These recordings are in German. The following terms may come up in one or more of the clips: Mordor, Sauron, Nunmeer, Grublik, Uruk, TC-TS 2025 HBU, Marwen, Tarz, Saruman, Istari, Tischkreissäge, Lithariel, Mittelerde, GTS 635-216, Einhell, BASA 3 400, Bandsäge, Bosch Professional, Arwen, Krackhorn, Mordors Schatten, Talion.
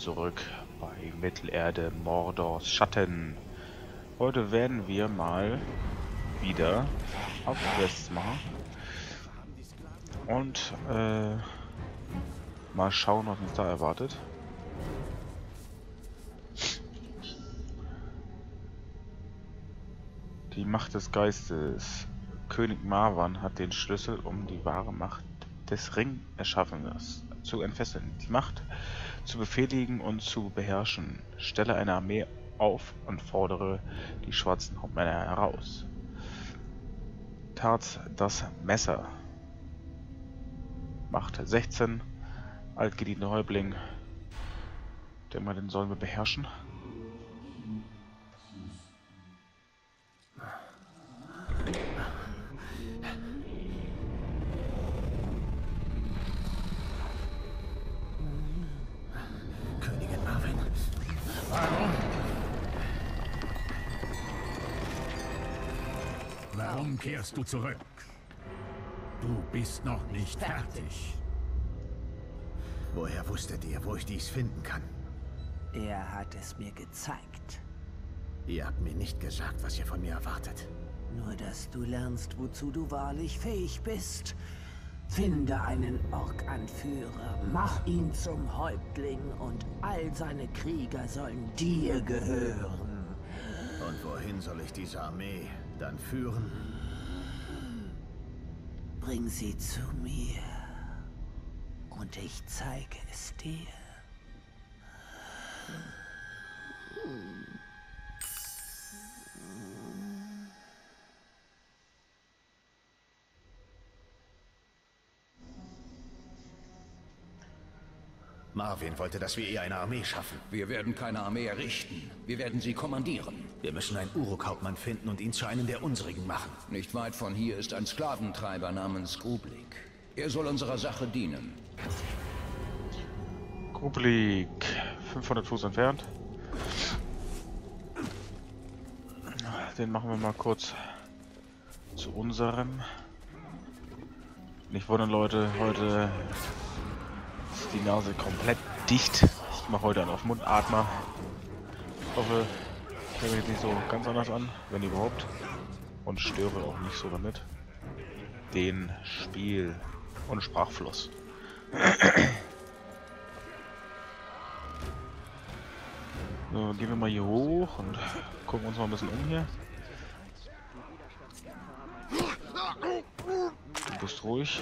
zurück bei Mittelerde Mordors Schatten. Heute werden wir mal wieder auf Westmar und mal schauen, was uns da erwartet. Die Macht des Geistes. König Marwen hat den Schlüssel, um die wahre Macht des Ringerschaffens zu entfesseln, die Macht zu befehligen und zu beherrschen. Stelle eine Armee auf und fordere die schwarzen Hauptmänner heraus. Tarz, das Messer. Macht 16, altgedienter Häuptling. Den wir sollen wir beherrschen. Warum kehrst du zurück? Du bist noch nicht fertig. Woher wusstet ihr, wo ich dies finden kann? Er hat es mir gezeigt. Ihr habt mir nicht gesagt, was ihr von mir erwartet. Nur, dass du lernst, wozu du wahrlich fähig bist. Finde einen Ork-Anführer, mach ihn zum Häuptling und all seine Krieger sollen dir gehören. Und wohin soll ich diese Armee dann führen? Bring sie zu mir und ich zeige es dir. Marwen wollte, dass wir ihr eine Armee schaffen. Wir werden keine Armee errichten. Wir werden sie kommandieren. Wir müssen einen Uruk-Hauptmann finden und ihn zu einem der unsrigen machen. Nicht weit von hier ist ein Sklaventreiber namens Grublik. Er soll unserer Sache dienen. Grublik, 500 Fuß entfernt. Den machen wir mal kurz zu unserem. Nicht wundern, Leute, heute die Nase komplett dicht. Ich mache heute einen auf Mundatmer. Ich hoffe, ich höre mich nicht so ganz anders an, wenn überhaupt. Und störe auch nicht so damit den Spiel- und Sprachfluss. So, gehen wir mal hier hoch und gucken uns mal ein bisschen um hier. Du bist ruhig.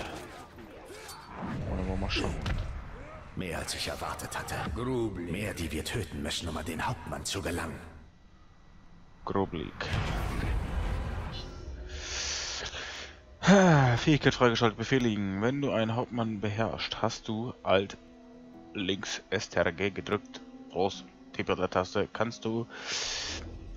Wollen wir mal schauen. Mehr als ich erwartet hatte. Grublik. Mehr, die wir töten müssen, um an den Hauptmann zu gelangen. Grublik. Fähigkeit freigeschaltet, befehligen. Wenn du einen Hauptmann beherrschst, hast du Alt links STRG gedrückt. Groß Taste kannst du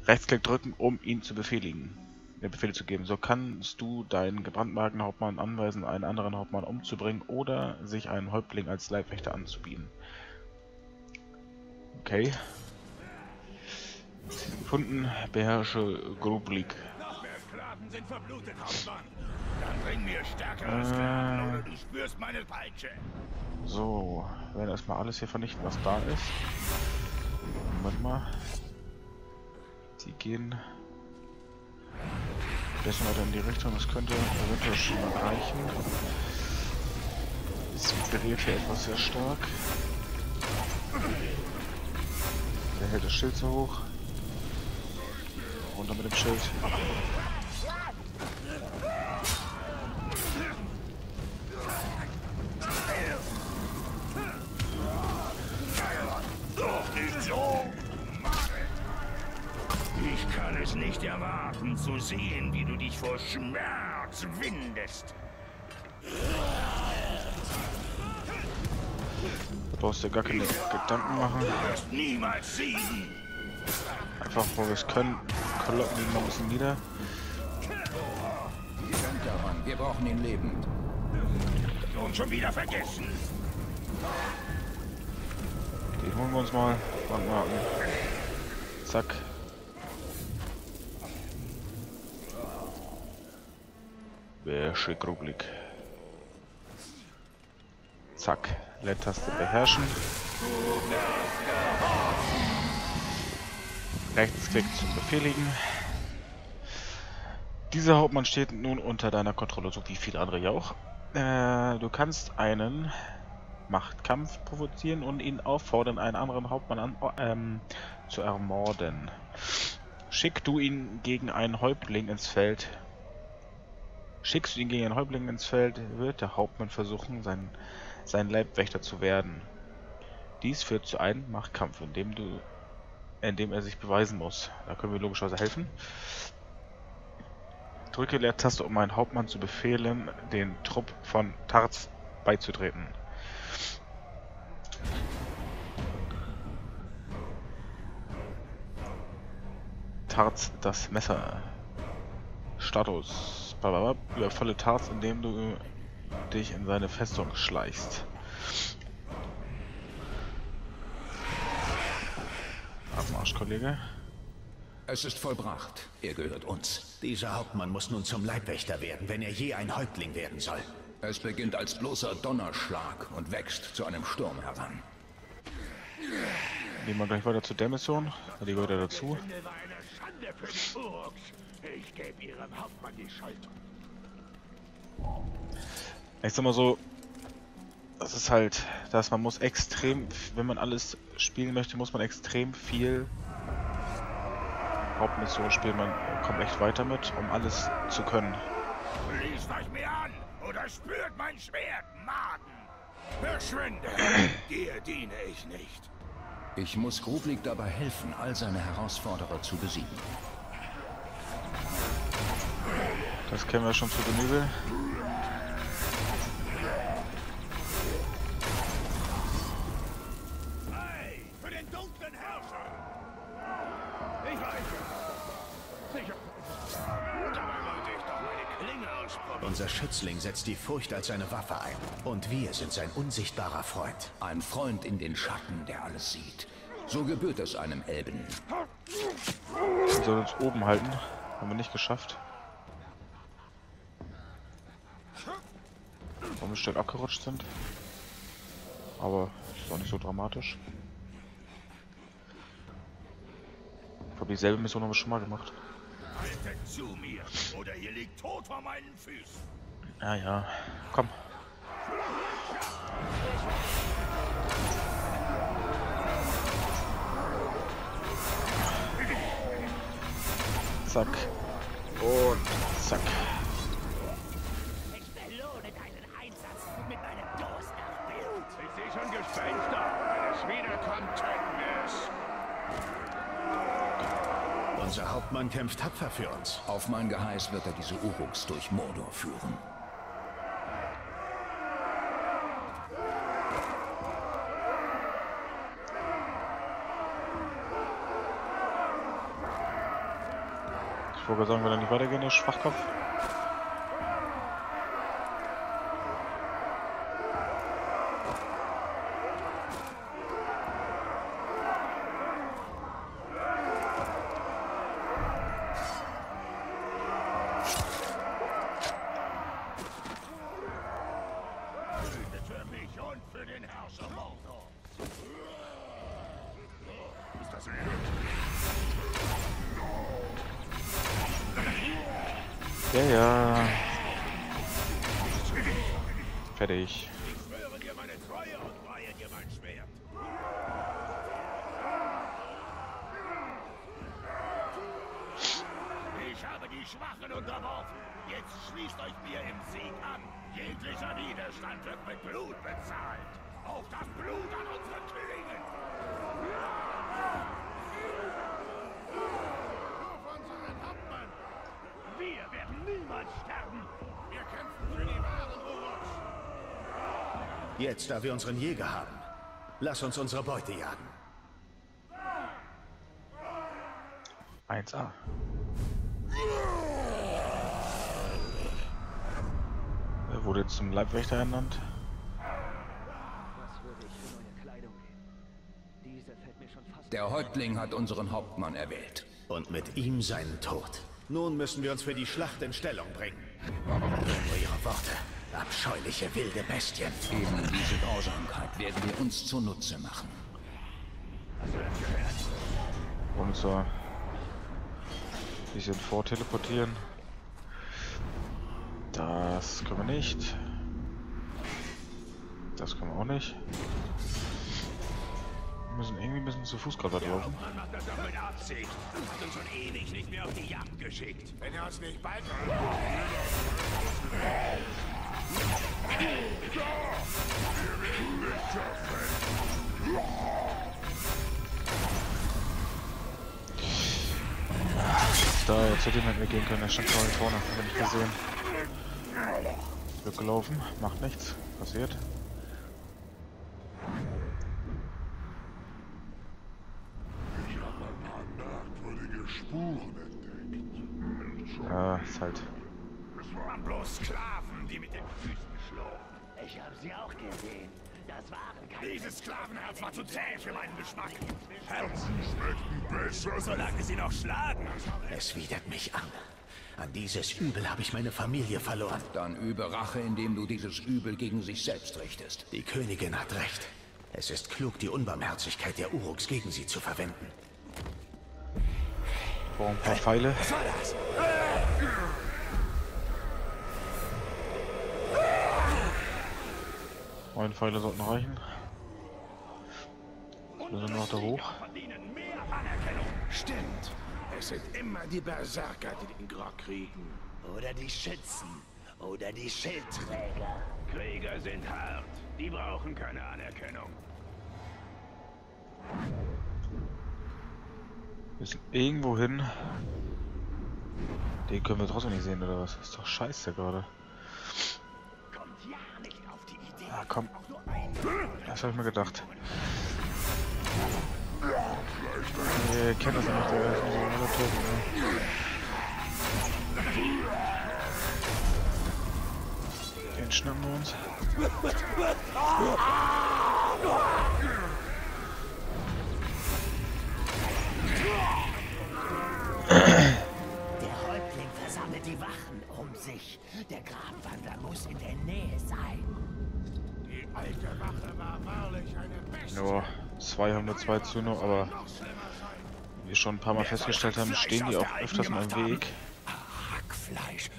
Rechtsklick drücken, um ihn zu befehligen. Befehl zu geben. So kannst du deinen gebrandmarkten Hauptmann anweisen, einen anderen Hauptmann umzubringen oder sich einen Häuptling als Leibwächter anzubieten. Okay. Gefunden. Beherrsche Grublik. So, wir werden erstmal alles hier vernichten, was da ist. Moment mal. Die gehen bisschen weiter in die Richtung, das könnte eventuell schon reichen. Es vibriert hier etwas sehr stark. Der hält das Schild so hoch. Runter mit dem Schild. Ich kann es nicht erwarten, zu sehen, wie du dich vor Schmerz windest. Du brauchst dir gar keine Gedanken machen. Du wirst niemals siegen. Einfach, wo wir es können, kloppen ihn noch ein bisschen nieder. Wir brauchen ihn lebend. Und schon wieder vergessen. Die holen wir uns mal. Warte mal. Zack. Beherrsche Grublik. Zack. Leertaste beherrschen. Rechtsklick zum Befehligen. Dieser Hauptmann steht nun unter deiner Kontrolle, so wie viele andere ja auch. Du kannst einen Machtkampf provozieren und ihn auffordern, einen anderen Hauptmann zu ermorden. Schickst du ihn gegen einen Häuptling ins Feld, wird der Hauptmann versuchen, sein Leibwächter zu werden. Dies führt zu einem Machtkampf, in dem er sich beweisen muss. Da können wir logischerweise helfen. Drücke Leertaste, um einen Hauptmann zu befehlen, den Trupp von Tarz beizutreten. Tarz das Messer. Status. Überfalle Tarz, indem du dich in seine Festung schleichst. Am Arsch, Kollege. Es ist vollbracht. Er gehört uns. Dieser Hauptmann muss nun zum Leibwächter werden, wenn er je ein Häuptling werden soll. Es beginnt als bloßer Donnerschlag und wächst zu einem Sturm heran. Gehen wir gleich weiter zu der Mission. Die gehört ja dazu. Ich gebe ihrem Hauptmann die Schaltung. Ich sag mal so, das ist halt, dass man muss extrem, wenn man alles spielen möchte, muss man extrem viel Hauptmission spielen. Man kommt echt weiter mit, um alles zu können. Schließt euch mir an oder spürt mein Schwert, Maden! Verschwindet! Dir diene ich nicht. Ich muss Grublik dabei helfen, all seine Herausforderer zu besiegen. Das kennen wir schon zu Genüge. Hey, für den dunklen Herrscher! Ich weiß. Sicher. Dabei wollte ich doch meine Klinge ausspucken. Unser Schützling setzt die Furcht als seine Waffe ein. Und wir sind sein unsichtbarer Freund. Ein Freund in den Schatten, der alles sieht. So gebührt es einem Elben. Wir sollen uns oben halten. Haben wir nicht geschafft. Warum wir schnell abgerutscht sind. Aber ist auch nicht so dramatisch. Ich habe dieselbe Mission haben wir schon mal gemacht. Haltet zu mir, oder ihr liegt tot vor meinen Füßen. Ja, ja. Komm. Zack. Und zack. Ich belohne deinen Einsatz mit meinem Durst nach Blut. Ich sehe schon Gespenster. Wenn es wiederkommt, töten wir es. Unser Hauptmann kämpft tapfer für uns. Auf mein Geheiß wird er diese Uruks durch Mordor führen. Ich würde sagen, wenn er nicht weitergehen, der Schwachkopf. Für mich und für den Herrscher Mordor. Ist das ja, ja. Fertig. Ich schwöre dir meine Treue und weihe dir mein Schwert. Ich habe die Schwachen unterworfen. Jetzt schließt euch mir im Sieg an. Jeglicher Widerstand wird mit Blut bezahlt. Auf das Blut an unseren Klingen. Auf unseren Hauptmann. Wir werden niemals sterben! Wir kämpfen für die wahren Uruks! Jetzt, da wir unseren Jäger haben, lass uns unsere Beute jagen. 1A. Er wurde jetzt zum Leibwächter ernannt. Was würde ich für neue Kleidung nehmen? Diese fällt mir schon fast. Der Häuptling hat unseren Hauptmann erwählt. Und mit ihm seinen Tod. Nun müssen wir uns für die Schlacht in Stellung bringen. Nur ihre Worte. Abscheuliche wilde Bestien. Eben diese Grausamkeit werden wir uns zunutze machen. Und so ein bisschen vorteleportieren. Das können wir nicht. Das können wir auch nicht. Wir müssen irgendwie ein bisschen zu Fuß gerade laufen. Da, jetzt hätte jemand mitgehen können, er stand schon vorne, hab ich gesehen. Zurückgelaufen, macht nichts, passiert. Ja, ist halt. Es waren bloß Sklaven, die mit den Füßen schlugen. Ich habe sie auch gesehen. Das waren keine. Dieses Sklavenherz war zu zäh für meinen Geschmack. Herzen schmecken besser, solange sie noch schlagen. Es widert mich an. An dieses Übel habe ich meine Familie verloren. Dann übe Rache, indem du dieses Übel gegen sich selbst richtest. Die Königin hat recht. Es ist klug, die Unbarmherzigkeit der Uruks gegen sie zu verwenden. Boah, ein paar Pfeile. Was war das? Neun Pfeile sollten reichen. Wir sind noch da hoch. Stimmt. Es sind immer die Berserker, die den Grog kriegen. Oder die Schützen. Oder die Schildträger. Krieger sind hart. Die brauchen keine Anerkennung. Wir sind irgendwo hin. Den können wir trotzdem nicht sehen, oder was? Ist doch scheiße gerade. Kommt ja nicht auf die Idee. Ah, komm. Das habe ich mir gedacht. Nee, ich kenne das nicht, der ist unser Toten. Den schnappen wir uns. Der Häuptling versammelt die Wachen um sich. Der Grabwandler muss in der Nähe sein. Die alte Wache war wahrlich eine Bestie. Nur zwei haben nur zwei Zuno, aber wie wir schon ein paar Mal festgestellt haben, stehen die auch öfters mal im Weg. Hackfleisch.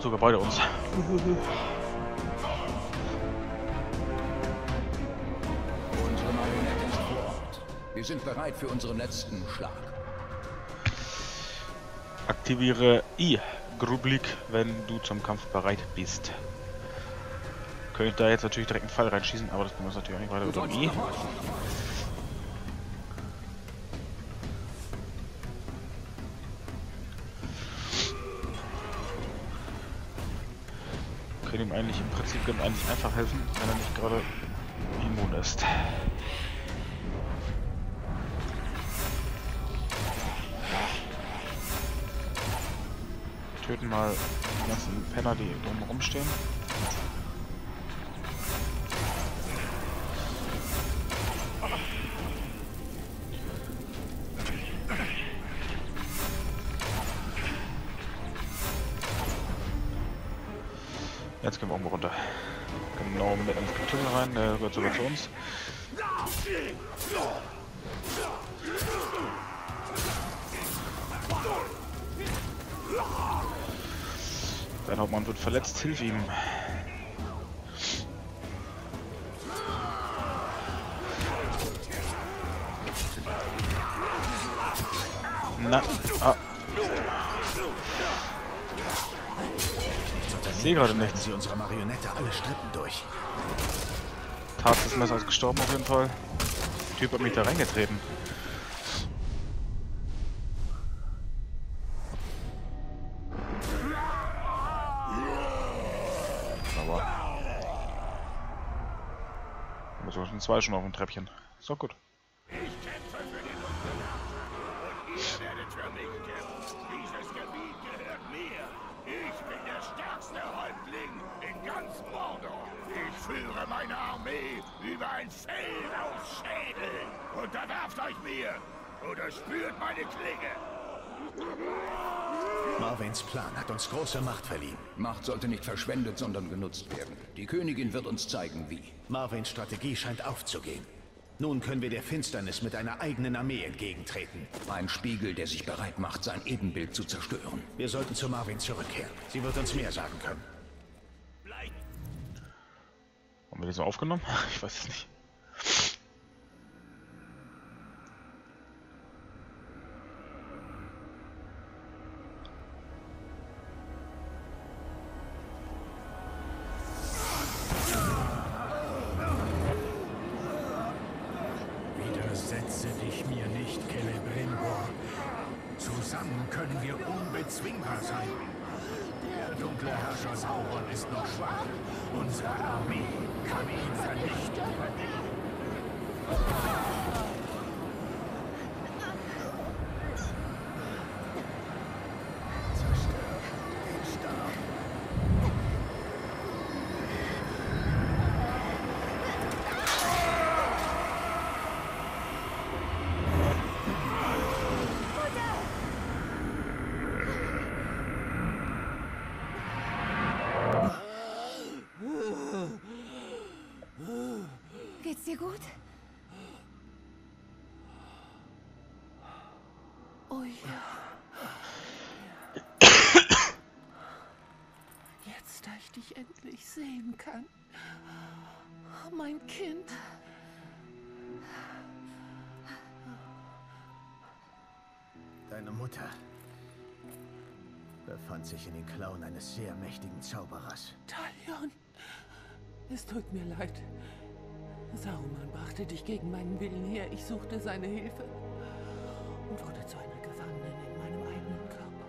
Sogar beide uns. Wir sind bereit für unseren letzten Schlag. Aktiviere I, Grublik, wenn du zum Kampf bereit bist. Könnte ich da jetzt natürlich direkt einen Pfeil reinschießen, aber das muss natürlich auch nicht weiter unter I. Können ihm eigentlich im Prinzip einfach helfen, wenn er nicht gerade immun ist. Töten mal die ganzen Penner, die drum rumstehen. Jetzt gehen wir irgendwo runter. Genau, mit einem Tunnel rein, der gehört sogar zu uns. Dein Hauptmann wird verletzt, hilf ihm. Na, ah. Ich sehe gerade nichts. Sie unserer Marionette alle Strippen durch. Tarz ist meist gestorben auf jeden Fall. Der Typ hat mich da reingetreten. So sind zwei schon auf dem Treppchen. Ist doch gut. Ich kämpfe für den Unterland. Und ihr werdet für mich kämpfen. Dieses Gebiet gehört mir. Ich bin der stärkste Häuptling in ganz Mordor. Ich führe meine Armee über ein Feld aus Schädeln. Unterwerft euch mir oder spürt meine Klinge. Marwens Plan hat uns große Macht verliehen. Macht sollte nicht verschwendet, sondern genutzt werden. Die Königin wird uns zeigen, wie. Marwens Strategie scheint aufzugehen. Nun können wir der Finsternis mit einer eigenen Armee entgegentreten. Ein Spiegel, der sich bereit macht, sein Ebenbild zu zerstören. Wir sollten zu Marwen zurückkehren. Sie wird uns mehr sagen können. Haben wir das aufgenommen? Ich weiß es nicht. Gut? Oh ja. Jetzt, da ich dich endlich sehen kann. Mein Kind. Deine Mutter befand sich in den Klauen eines sehr mächtigen Zauberers. Talion, es tut mir leid. Saruman brachte dich gegen meinen Willen her. Ich suchte seine Hilfe und wurde zu einer Gefangenen in meinem eigenen Körper.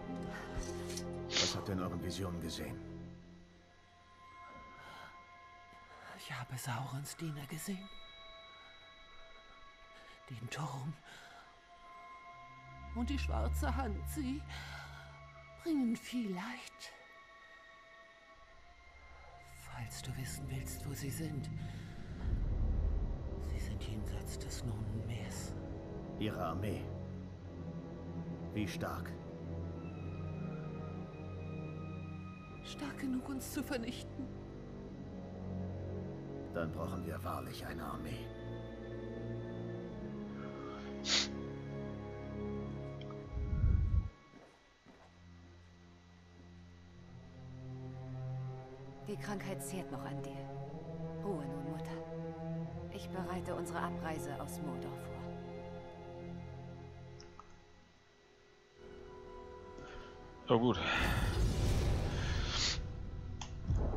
Was habt ihr in euren Visionen gesehen? Ich habe Saurons Diener gesehen. Den Turm und die schwarze Hand. Sie bringen viel Leid. Falls du wissen willst, wo sie sind. Jenseits des Nunmeers. Ihre Armee. Wie stark? Stark genug, uns zu vernichten. Dann brauchen wir wahrlich eine Armee. Die Krankheit zehrt noch an dir. Ruhe nun, Mutter. Ich bereite unsere Abreise aus Mordor vor. So gut.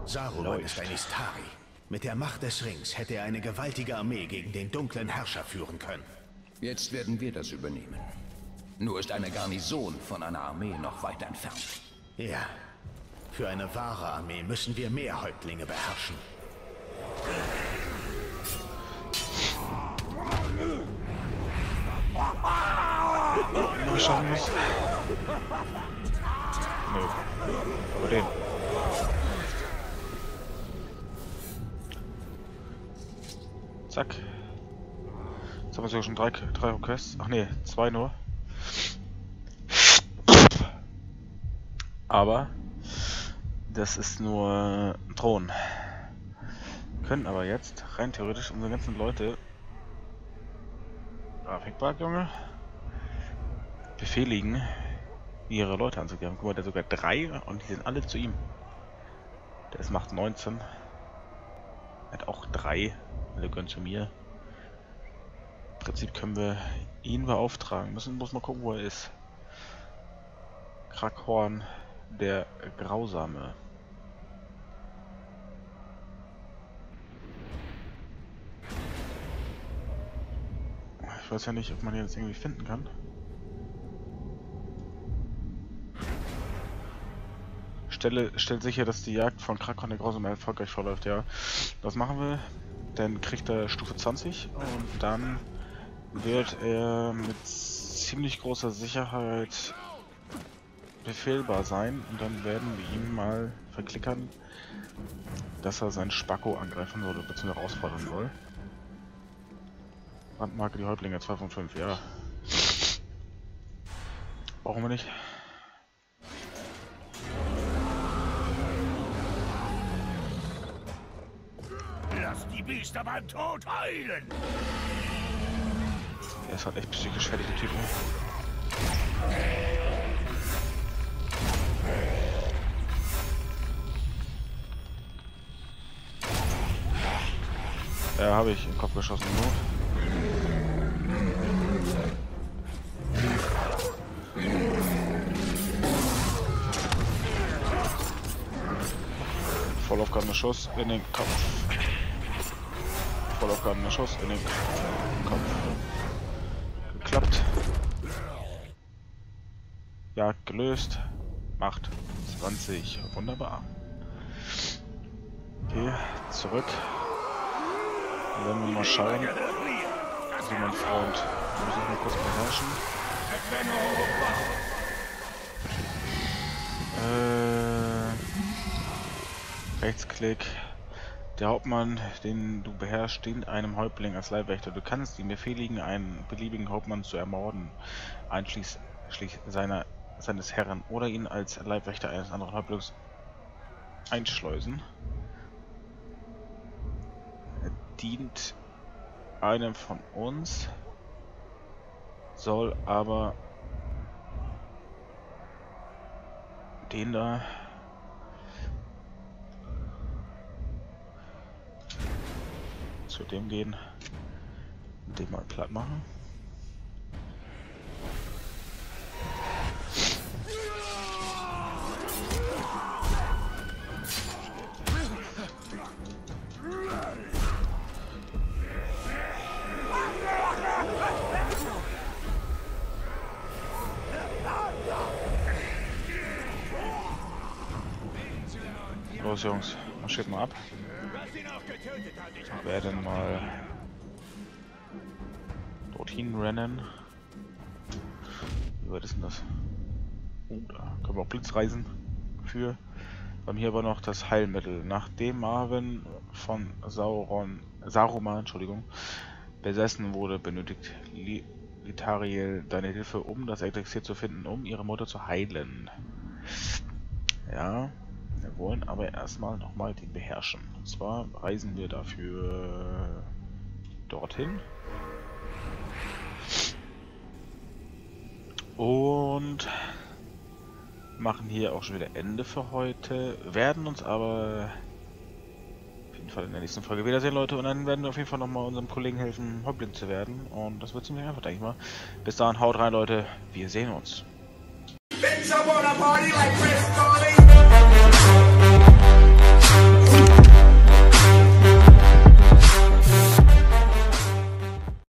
Saruman ist ein Istari. Mit der Macht des Rings hätte er eine gewaltige Armee gegen den dunklen Herrscher führen können. Jetzt werden wir das übernehmen. Nur ist eine Garnison von einer Armee noch weit entfernt. Ja. Für eine wahre Armee müssen wir mehr Häuptlinge beherrschen. Mal schauen muss. Nö. Aber den. Zack. Jetzt haben wir sogar schon drei Requests. Ach nee, zwei nur. Aber das ist nur ein Thron. Wir können aber jetzt rein theoretisch unsere ganzen Leute. Grafikbart, Junge. Befehligen, ihre Leute anzugreifen. Guck mal, der hat sogar 3 und die sind alle zu ihm. Der ist Macht 19. Hat auch 3. Alle gehören zu mir. Im Prinzip können wir ihn beauftragen. Müssen bloß mal gucken, wo er ist. Krackhorn, der Grausame. Ich weiß ja nicht, ob man ihn jetzt irgendwie finden kann. Stellt sicher, dass die Jagd von Krackhorn der Grausame erfolgreich verläuft, ja. Das machen wir. Dann kriegt er Stufe 20 und dann wird er mit ziemlich großer Sicherheit befehlbar sein. Und dann werden wir ihm mal verklickern, dass er seinen Spacko angreifen soll, bzw. herausfordern soll. Brandmarke die Häuptlinge 2 von 5, ja. Brauchen wir nicht. Lass die Biester beim Tod heilen! Der ist halt echt psychisch fertig, der Typ. Ja, habe ich im Kopf geschossen. Vollaufgehabener Schuss in den Kopf. Vollaufgehabener Schuss in den Kopf. Geklappt. Ja, gelöst. Macht 20. Wunderbar. Okay, zurück. Wenn wir mal schauen, also mein Freund, wir müssen mal kurz beherrschen. Rechtsklick. Der Hauptmann, den du beherrschst, dient einem Häuptling als Leibwächter. Du kannst ihm befehligen, einen beliebigen Hauptmann zu ermorden, einschließlich seines Herren, oder ihn als Leibwächter eines anderen Häuptlings einschleusen. Dient einem von uns, soll aber den da zu dem gehen, den mal platt machen. Los Jungs, marschiert mal ab. Wir werden mal dorthin rennen. Wie weit ist denn das? Da können wir auch Blitzreisen für. Wir haben hier aber noch das Heilmittel. Nachdem Arwen von Saruman besessen wurde, benötigt Lithariel deine Hilfe, um das Elixier zu finden, um ihre Mutter zu heilen. Ja. Wir wollen aber erstmal nochmal den beherrschen. Und zwar reisen wir dafür dorthin. Und machen hier auch schon wieder Ende für heute. Werden uns aber auf jeden Fall in der nächsten Folge wiedersehen, Leute. Und dann werden wir auf jeden Fall nochmal unserem Kollegen helfen, Häuptling zu werden. Und das wird ziemlich einfach, denke ich mal. Bis dahin, haut rein, Leute. Wir sehen uns.